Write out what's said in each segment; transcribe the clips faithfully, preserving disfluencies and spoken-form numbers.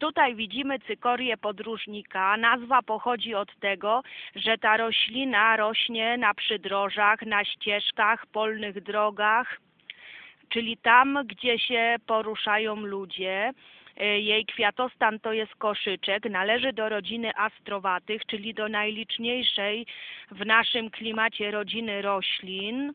Tutaj widzimy cykorię podróżnika. Nazwa pochodzi od tego, że ta roślina rośnie na przydrożach, na ścieżkach, polnych drogach, czyli tam, gdzie się poruszają ludzie. Jej kwiatostan to jest koszyczek, należy do rodziny astrowatych, czyli do najliczniejszej w naszym klimacie rodziny roślin.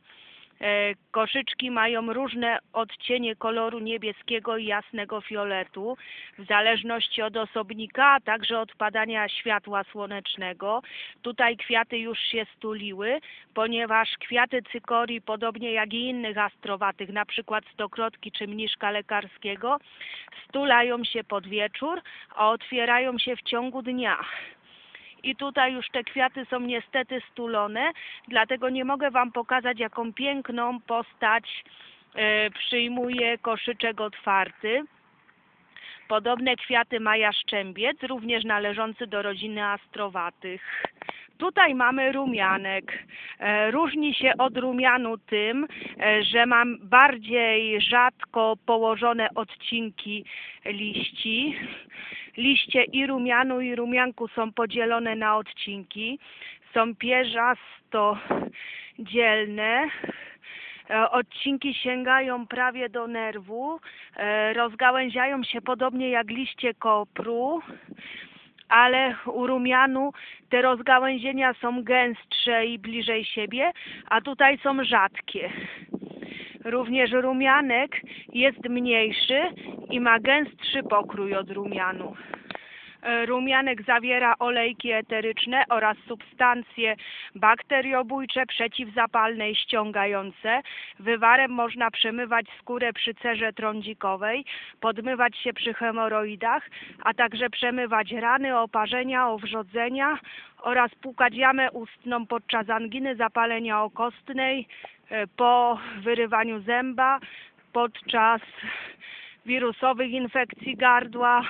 Koszyczki mają różne odcienie koloru niebieskiego i jasnego fioletu, w zależności od osobnika, a także od padania światła słonecznego. Tutaj kwiaty już się stuliły, ponieważ kwiaty cykorii, podobnie jak i innych astrowatych, na przykład stokrotki czy mniszka lekarskiego, stulają się pod wieczór, a otwierają się w ciągu dnia. I tutaj już te kwiaty są niestety stulone, dlatego nie mogę Wam pokazać, jaką piękną postać przyjmuje koszyczek otwarty. Podobne kwiaty ma jaszczębiec, również należący do rodziny astrowatych. Tutaj mamy rumianek. Różni się od rumianu tym, że ma bardziej rzadko położone odcinki liści. Liście i rumianu, i rumianku są podzielone na odcinki. Są pierzastodzielne. Odcinki sięgają prawie do nerwu. Rozgałęziają się podobnie jak liście kopru. Ale u rumianu te rozgałęzienia są gęstsze i bliżej siebie, a tutaj są rzadkie. Również rumianek jest mniejszy i ma gęstszy pokrój od rumianu. Rumianek zawiera olejki eteryczne oraz substancje bakteriobójcze, przeciwzapalne i ściągające. Wywarem można przemywać skórę przy cerze trądzikowej, podmywać się przy hemoroidach, a także przemywać rany, oparzenia, owrzodzenia oraz płukać jamę ustną podczas anginy, zapalenia okostnej, po wyrywaniu zęba, podczas wirusowych infekcji gardła,